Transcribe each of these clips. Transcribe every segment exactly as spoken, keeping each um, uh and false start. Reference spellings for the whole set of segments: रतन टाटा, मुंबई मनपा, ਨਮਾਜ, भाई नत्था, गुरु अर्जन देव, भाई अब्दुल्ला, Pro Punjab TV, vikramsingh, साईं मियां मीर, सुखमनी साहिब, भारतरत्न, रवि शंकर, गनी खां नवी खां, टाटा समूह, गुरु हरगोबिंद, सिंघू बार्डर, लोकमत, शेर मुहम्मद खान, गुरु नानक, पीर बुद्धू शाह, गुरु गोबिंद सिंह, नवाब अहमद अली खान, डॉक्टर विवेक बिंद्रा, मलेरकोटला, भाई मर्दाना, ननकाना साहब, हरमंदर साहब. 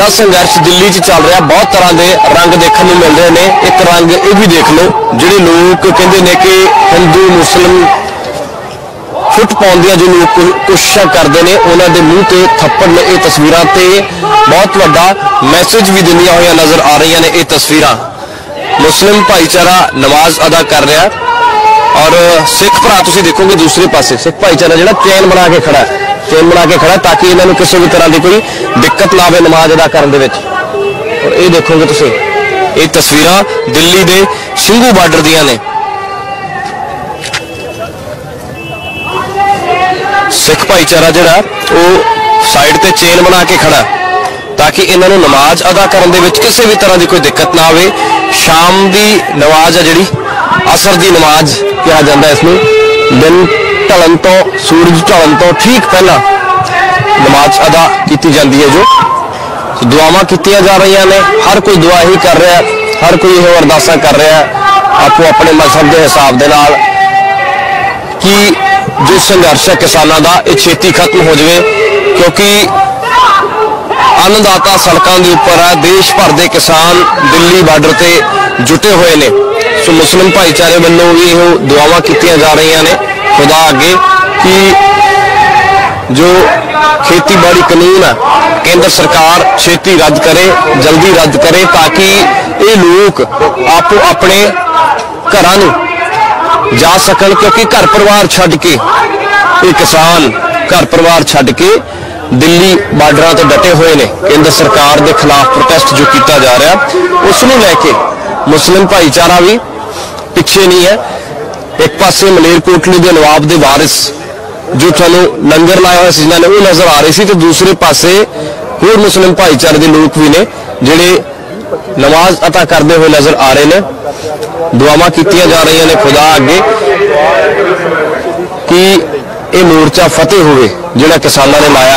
ਵੱਡਾ ਸੰਘਰਸ਼ ਦਿੱਲੀ 'ਚ ਚੱਲ ਰਿਹਾ। ਬਹੁਤ ਤਰ੍ਹਾਂ ਦੇ ਰੰਗ ਦੇਖਣ ਨੂੰ ਮਿਲ ਰਹੇ ਨੇ। ਇੱਕ ਰੰਗ ਇਹ ਵੀ ਦੇਖ ਲਓ, ਜਿਹੜੇ ਲੋਕ ਕਹਿੰਦੇ ਨੇ ਕਿ ਹਿੰਦੂ ਮੁਸਲਮ फुट पाउंदियां जो लोग कोशिशा करते हैं उन्होंने मूँह से थप्पड़ ने यह तस्वीर से बहुत वड्डा मैसेज भी दिंदियां हुई नजर आ रही ने। यह तस्वीर मुस्लिम भाईचारा नमाज अदा कर रहा और सिख भरा तुसीं देखोगे दूसरे पासे सिख भाईचारा जिहड़ा चैन बना के खड़ा है, चैन बना के खड़ा ताकि इन्होंने किसी भी तरह की कोई दिक्कत ना आवे नमाज अदा करने दे विच। और ये देखोगे तुसीं ये तस्वीर दिल्ली के सिंघू बार्डर दियां ने। सिख भाईचारा जिहड़ा साइड ते चेन बना के खड़ा ताकि इन्हों नमाज अदा करने दे विच किसी भी तरह की कोई दिक्कत ना आवे। शाम की नमाज है जिहड़ी असर की नमाज कहा जाता है, इसमें दिन ढलन तो सूरज ढलन तो ठीक पहला नमाज अदा की जाती है। जो दुआवां कीतियां जा रही ने, हर कोई दुआ ही कर रहा है, हर कोई यह अरदासा कर रहा है आपो अपने मजहब के हिसाब के नाल कि जो संघर्ष है किसानों का यह छेती खत्म हो जाए, क्योंकि अन्नदाता सड़कों के उपर है। देश भर के किसान दिल्ली बार्डर से जुटे हुए हैं। सो मुस्लिम भाईचारे वालों भी यो दुआवां कीतियां जा रही ने खुदा अगे कि जो खेतीबाड़ी कानून है केंद्र सरकार छेती रद्द करे, जल्दी रद्द करे ताकि ये लोग आपो अपने घरों जा सकन, क्योंकि घर परिवार छड्ड के ये किसान घर परिवार छड्ड के दिल्ली बार्डर से डटे हुए ने। केंद्र सरकार के खिलाफ प्रोटेस्ट जो किया जा रहा उसनूं लैके मुस्लिम भाईचारा भी पिछे नहीं है। एक पासे मलेरकोटली के नवाब के वारिस जो थानू लंगर लाया हुआ जिन्होंने वो नजर आ रहे थे, तो दूसरे पासे होर मुस्लिम भाईचारे के लोग भी ने जिहड़े नमाज अता करते हुए नजर आ रहे हैं। दुआवां कीतियां जा रही ने खुदा अगे कि यह मोर्चा फतेह होवे जिहड़ा किसानों ने लाया।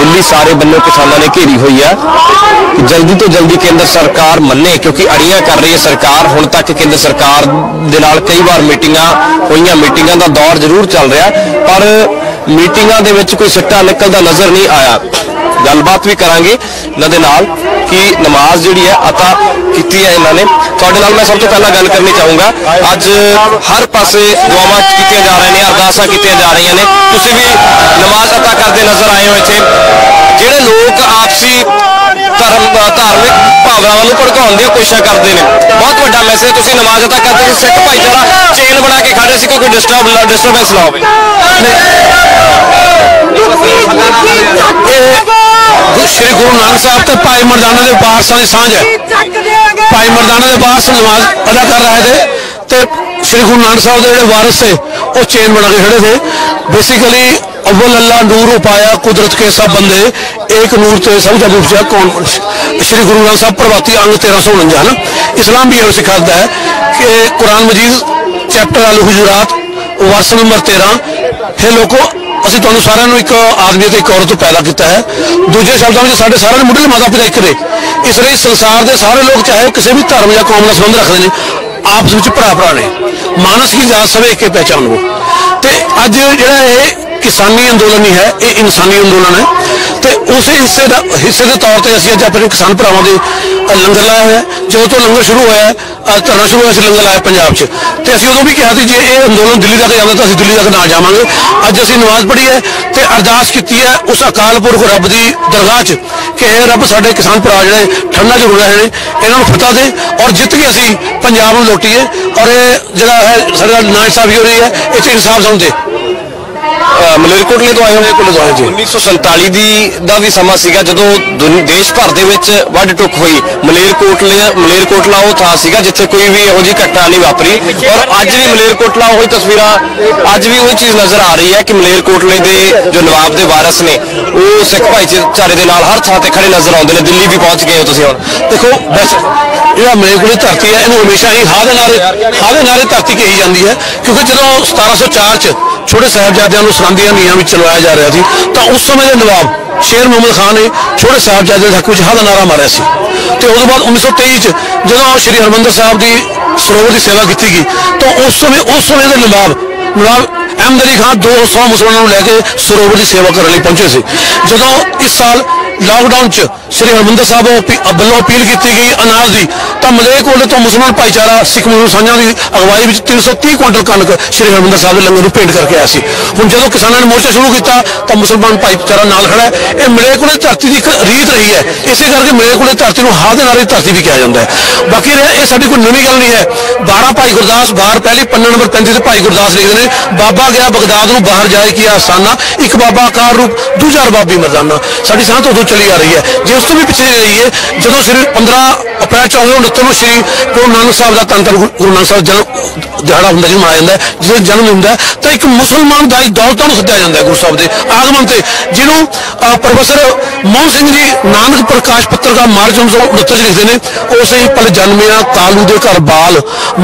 दिल्ली सारे बन्नों किसानों ने घेरी हुई है कि जल्दी तो जल्दी केंद्र सरकार मन्ने, क्योंकि अड़ियां कर रही है सरकार। हुण तक केंद्र सरकार दे नाल कई बार मीटिंगां होईयां, मीटिंगां दा दौर जरूर चल रहा पर मीटिंगां दे विच कोई सिट्टा निकलदा नजर नहीं आया। गलबात भी करांगे इन्हां दे नाल कि नमाज जी है अता की है इन्होंने। थोड़े नाल मैं सब तो पहला गल करनी चाहूँगा, अज हर पासे दुआव की जा रही ने, अरदासा की जा रही ने, तुम भी नमाज अता करते नजर आए हो। इतने जोड़े लोग आपसी धर्म धार्मिक भावनावां नूं भड़काउण दी कोशिश करते हैं, बहुत वड्डा मैसेज। तुसीं नमाज अता करते सिख भाईचारा चेन बना के खड़े सी, कोई डिस्टर्ब डिस्टर्बेंस ना हो। श्री गुरु नानक साहब तो भाई मर्दाना के पास सारी सांझ है। भाई मर्दाना के पास नमाज अदा कर रहे थे तो श्री गुरु नानक साहब के जो वारिस थे वो चेन बना के खड़े थे। बेसिकली अव्वल अल्लाह नूर पाया कुदरत के सब बंदे एक नूर तो सब जब उपजा कौन श्री गुरु नानक साहब प्रभाती अंग तेरह सौ उनंजा है ना। इस्लाम भी हमें सिखाता है कि कुरान मजीद चैप्टर आल हुजूरात वर्स नंबर तेरह हे लोगों असि तुहानू सारे एक आदमी तो एक औरत पैदा किया है। दूजे शब्दों में साढ़े सारे मुढ़ले माता पिता एक ने, इसलिए संसार के सारे लोग चाहे किसी भी धर्म या कौम का संबंध रखते हैं आपस में भरा भरा ने। मानस की जात सवे एक पहचान हो। तो अज जो किसानी अंदोलन ही है ये इंसानी अंदोलन है, तो उस हिस्से का हिस्से के तौर पर असं अज अपने किसान भरावां दे लंगर लाया है। जो तो लंगर शुरू होया धरना शुरू होया लंगर लाया पंजाब च, तो असं उदों भी कहा कि जे ये अंदोलन दिल्ली तक जाता तो असं दिल्ली तक ना जावांगे। अज असी नमाज पढ़ी है तो अरदास की है उस अकाल पुरख रब की दरगाह च कि रब साडे किसान भरा जिहड़े ठंडा च रह रहे हैं इन्हां नूं फतह दे और जित के असी पंजाब नूं लौटीए और जिहड़ा है साडा नाच साहब हो रही है इत्थे इंसाफ सानूं दे। मलेरकोटले तो आए हुए कोले तो आए जी। उन्नीस सौ संताली का भी समा सीगा जदों देश भर के वढ टुक हुई। मलेरकोटले मलेरकोटला वो थां सीगा जिथे कोई भी इहो जी घटना नहीं वापरी, और अज भी मलेरकोटला वही तस्वीरां अज भी वही चीज़ नजर आ रही है कि मलेरकोटले के जो नवाब के वारिस ने वो सिख भाईचारे के नाल हर थां ते खड़े नजर आउंदे ने। दिल्ली भी पहुंच गए हो तुसीं हुण। देखो बस जो मलेरकोटले धरती है इहनूं हमेशा ही हाह दे नारे हाह दे नारे धरती कही जाती है, क्योंकि जदों सतारह सौ चार च छोटे साहबजादियां नूं सरांदियां नीहां में चलवाया जा रहा थी तो उस समय के नवाब शेर मुहम्मद खान ने छोटे साहबजादियां हक विच हाह दा नारा मारिया सी। तो उस बाद उन्नीस सौ तेई च जदों श्री हरमंदर साहब की सरोवर की सेवा की गई तो उस समय उस समय के नवाब नवाब अहमद अली खान दो सौ मुसलमानों लैके सरोवर की सेवा करने पहुंचे थे। जदों इस साल लॉकडाउन श्री हरमिंदर साहब वालों अपील की गई अनाज की, तो मलेरकोटले तो मुसलमान भाईचारा सिख मजदूर सांझा की अगवाई में तीन सौ तीह कुंटल कणक श्री हरमिंदर साहब के लंगर में भेंट करके आया। हुण जदों किसानों ने मोर्चा शुरू किया तो मुसलमान भाईचारा नाल खड़ा है। यह मलेरकोटले धरती की एक रीत रही है, इस करके मलेरकोटले धरती को हाथ नाल धरती भी कहा जाता है। बाकी यह साडी कोई नवी गल नहीं है। बारह भाई गुरदास बाहर पहले पन्ने नंबर पैंतीस से भाई गुरदास लिखते हैं, बाबा गया बगदाद को बाहर जाए किया आसाना, एक बाबा आकार रूप दूजा रबाबी मरदाना। साड़ी सांत उदों चली आ रही है जो उस तो भी पिछले रही है। जो श्री पंद्रह अप्रैल चौदह उनहत्तर में श्री गुरु नानक साहब का धन धन गुरु नानक साहब जन्म दिहाड़ा होंगे जी मनाया जाता है, जिस जन्म होंगे तो एक मुसलमान दाई दौलता सद्या जाता है गुरु साहब के आगमन से, जिन्होंने प्रोफेसर मोहन सिंह जी नानक प्रकाश पत्र का मार्च उन्नीस सौ उनहत्तर च लिखते हैं। उस ही पल जन्मिया कालू के घर बाल,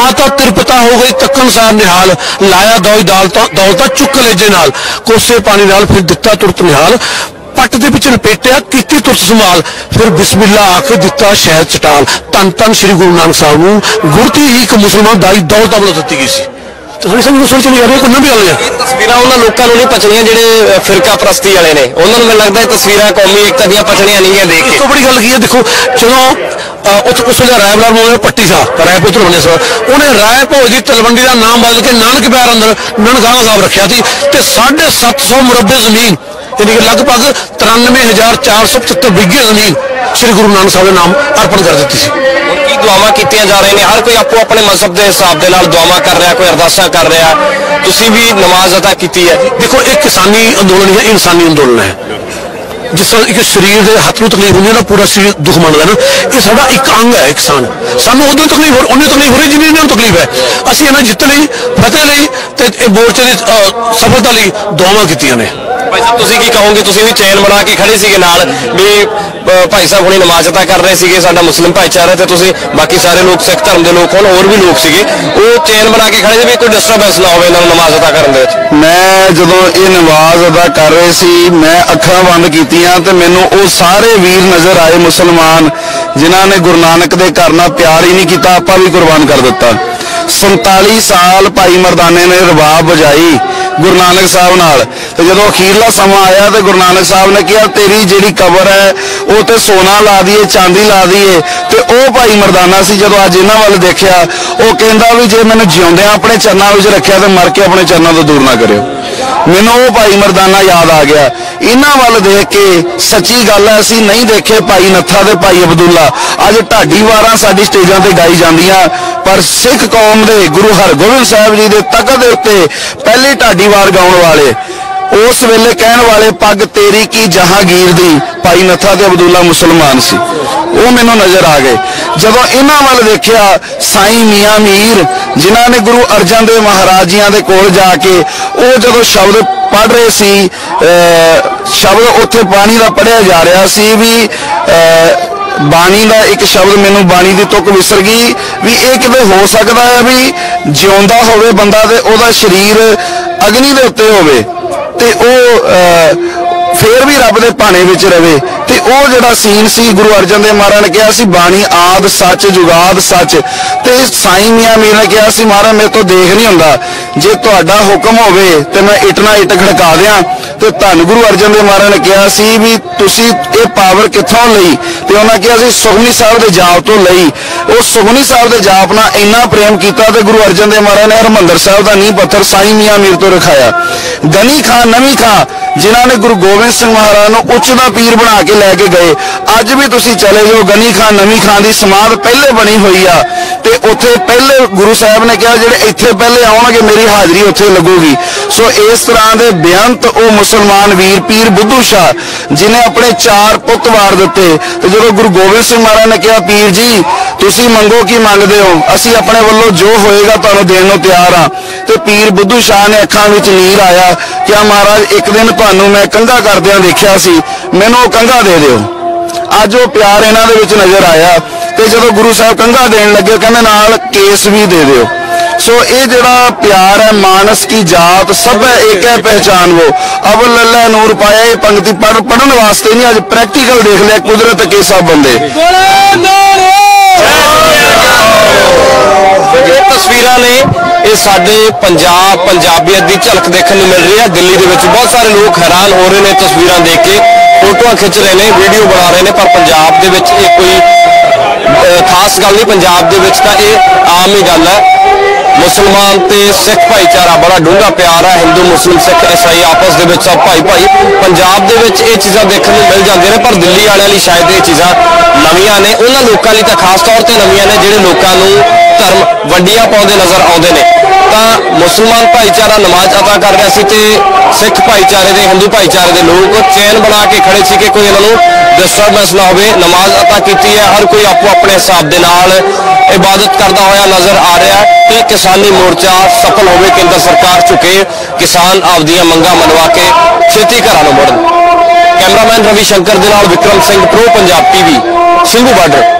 माता तिरपता हो गई तकन सार निहाल, लाया दौई दौलता चुक लेजे नाल, कोसे पानी नाल फिर दिता तुरत निहाल, पट के पिछे लपेटिया की तुरस संभाल, फिर बिस्मिल्ला आके दिता शहर चटाल। धन धन श्री गुरु नानक साहब को गुरती ही एक मुसलमान दाई दौलत वालों दी गई सी। तलवंडी का नाम बदल के नानक पैर अंदर ननकाना साहब रखा थी, साढ़े सत्त सौ मुरब्बे जमीन यानी कि लगभग तिरानवे हजार चार सौ पचहत्तर बीघे जमीन श्री गुरु नानक साहब ने नाम अर्पण कर दी। दुआवां कीतियां जा रही ने, हर कोई आपो अपने मजहब के हिसाब के दुआवां कर रहा, कोई अरदासा कर रहा, तुसीं भी नमाज अदा की है। देखो एक किसानी अंदोलन है, इंसानी अंदोलन है। जिस तरह एक शरीर के हथ में तकलीफ होंगी ना, पूरा शरीर दुख मानता है ना, यह साढ़ा एक अंग है किसान। सानू उदों तकलीफ हो उन्नी तकलीफ हो रही जिन्नी इन्होंने तकलीफ है। असीं इन्हां जित लई फतेह लई ते मोर्चे की सफलता लई दुआवां कीतियां ने। भाई साहब तुसीं की कहोगे, तुसीं भी चैन बना के खड़े सीगे नाल भी भाई साहब हुणी नमाज अदा कर रहे सीगे, साडा मुस्लिम भाईचारा ते तुसीं बाकी सारे लोग सिख धर्म के लोग होण होर भी लोग सीगे, वो चैन बना के खड़े सी भी कोई डिस्टरबेंस ना होवे इन्हां नूं नमाज अदा करन दे विच। मैं जदों इह नमाज अदा कर रहे सी मैं अखां बंद कीतियां ते मैनूं वो सारे वीर नजर आए मुसलमान जिन्हां ने गुरु नानक दे घर नाल प्यार ही नहीं कीता, आपां भी कुर्बान कर दित्ता। संताली साल भाई मर्दाने ने रबाब बजाई गुरु नानक साहब नाल, ते जदों अखीरला समा आया तो गुरु नानक साहब ने कहा तेरी जिहड़ी कबर है वो ते सोना ला दीए चांदी ला दीए, ते वह भाई मर्दाना सी जदों अज इन्हां वाल देखिया वो कहंदा वी जे मैनूं जिउंदिआं अपने चरनां विच रखिया ते मर के अपने चरनां तों दूर ना करिओ। मैनूं वो भाई मर्दाना याद आ गया। इन्हां वाल देख के सच्ची गल है असीं नहीं देखे भाई नत्था ते भाई अब्दुल्ला, अज ढाडी वारां साडी स्टेजां ते गाई जांदियां, पर सिख कौम दे गुरु हरगोबिंद साहब जी दे तख्त दे उत्ते पहली ढाडी वार गाउण वाले उस वेले कहण वाले पग तेरी की जहांगीर दी भाई नत्था ते अब्दुल्ला मुसलमान सी, वो मैनूं नजर आ गए। जदों इन्हां वाल देखिया साईं मियां मीर जिन्हां ने गुरु अर्जन देव महाराज जियां दे कोल जाके वो जदों शब्द पढ़ रहे सी, शब्द उत्थे बाणी दा पढ़िया जा रहा सी भी बाणी दा एक शब्द मैनूं बाणी दी तुक विसर गई भी इह किवें हो सकदा है भी जिउंदा होवे बंदा ते ओहदा शरीर अग्नि दे उत्ते होवे ते ओ फिर भी रब दे भाणे विच रहे, ते ओह जिहड़ा सीन सी गुरु अर्जन देव महाराज ने कहा सी बाणी आद सच जुगाद सच, ते साईं मियां मीर ने कहा सी महाराज मेरे तो देख नहीं हुंदा, जे तुहाडा हुक्म होवे ते मैं इट ना इट खड़का दियां, ते धन गुरु अर्जन देव महाराज ने कहा सी भी तुसीं इह पावर कित्थों लई, ते उन्हां कहा सी सुखमनी साहिब दे जाप तों लई। उह सुखमनी साहिब दे जाप नाल इन्ना प्रेम कीता ते गुरु अर्जन देव महाराज ने हरमंदर साहिब दा नींह पत्थर साईं मियां मीर तों रखाया। गनी खां नवी खां जिन्हां ने गुरु गोबिंद सिंह महाराज नूं उच्च दा पीर बना के लैके गए, अज भी तुसीं चले जाओ गनी खां नवी खां दी समाध पहले बनी हुई आ, ते उत्थे पहले गुरु साहब ने कहा जिहड़े इत्थे पहले आउणगे मेरी हाजरी उत्थे लगूगी। सो इस तरह दे बेअंत ओ मुसलमान वीर पीर बुद्धू शाह जिन्हें अपने चार पुत वार दिते, ते जदों गुरु गोबिंद सिंह महाराज ने कहा पीर जी तुसीं मंगो की मंगदे हो, असीं अपने वल्लों जो होएगा तुहानूं देण नूं तैयार आ, ते पीर बुद्धू शाह ने अखां विच नीर आया क्या महाराज एक दिन तुहानूं मैं कंघा करदियां देखिया सी, मैनूं ओह कंघा दे दिओ। अज ओह प्यार इन्हां दे विच नज़र आया, ते जदों गुरु साहब कंघा देण लगे कहंदे नाल केस भी दे दिओ। सो ये जड़ा प्यार है मानस की जात सब है एक है पहचान वो अब लल्ला नूर पाया। ये पंक्ति पढ़ पढ़ने वास्ते नहीं अज प्रैक्टिकल देख लिया कुदरत के सब बंदे। ये तस्वीरां ने ये साडे पंजाब पंजाबियत की झलक देखने मिल रही है। दिल्ली के बहुत सारे लोग हैरान हो रहे हैं तस्वीरां देख के। फोटो खिंच रहे हैं, वीडियो बना रहे हैं, पर पंजाब दे विच इह कोई खास गल नहीं। पंजाब दे विच तां इह आम ही गल है। मुसलमान ते सिख भाईचारा बड़ा डूंगा प्यार है, हिंदू मुस्लिम सिख ईसाई आपस दे विच सब भाई भाई। पंजाब दे विच ये चीज़ां देखने को मिल जाती हैं, पर दिल्ली वाले लिए शायद ये चीज़ां नवीआं ने। उन्हां लोकां लई तां खास तौर ते नवीआं ने जिहड़े लोकां नूं धर्म वड्डियां पाउंदे नज़र आउंदे ने। तां मुसलमान भाईचारा नमाज अदा करदा सी ते सिख भाईचारे दे हिंदू भाईचारे दे लोक चैन बना के खड़े सी कि कोई इन्हां नूं डिस्टरबेंस ना होवे। नमाज अदा कीती है, हर कोई आपो अपने हिसाब दे नाल इबादत करदा होया नज़र आ रहा है। कि किसानी मोर्चा सफल होवे, केंद्र सरकार चुके किसान आपदियां मंगां मनवा के खेती घरां नूं मुड़न। कैमरामैन रवि शंकर दे नाल Vikram Singh, pro Punjab TV, सिंघू बार्डर।